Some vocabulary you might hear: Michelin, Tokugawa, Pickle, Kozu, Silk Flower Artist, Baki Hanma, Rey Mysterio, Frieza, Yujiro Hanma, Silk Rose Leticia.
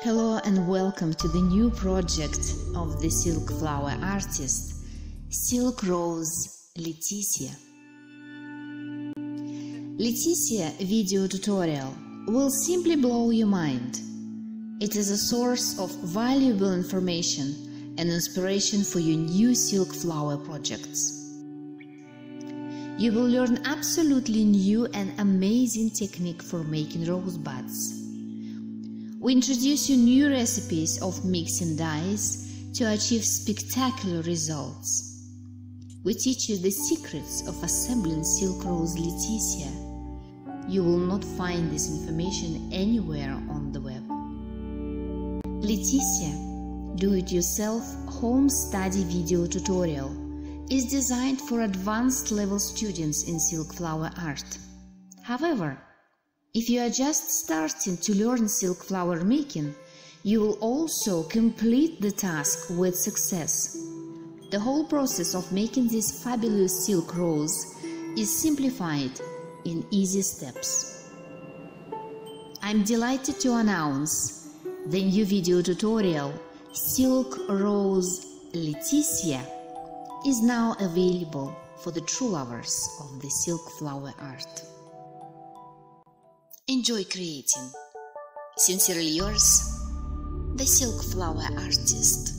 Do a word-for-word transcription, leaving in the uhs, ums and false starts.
Hello and welcome to the new project of the silk flower artist Silk Rose Leticia. Leticia video tutorial will simply blow your mind. It is a source of valuable information and inspiration for your new silk flower projects. You will learn absolutely new and amazing technique for making rose buds. We introduce you new recipes of mixing dyes to achieve spectacular results. We teach you the secrets of assembling Silk Rose Leticia. You will not find this information anywhere on the web. Leticia do-it-yourself home study video tutorial is designed for advanced level students in silk flower art. However, if you are just starting to learn silk flower making, you will also complete the task with success. The whole process of making this fabulous silk rose is simplified in easy steps. I'm delighted to announce the new video tutorial Silk Rose Leticia is now available for the true lovers of the silk flower art. Enjoy creating. Sincerely yours, the silk flower artist.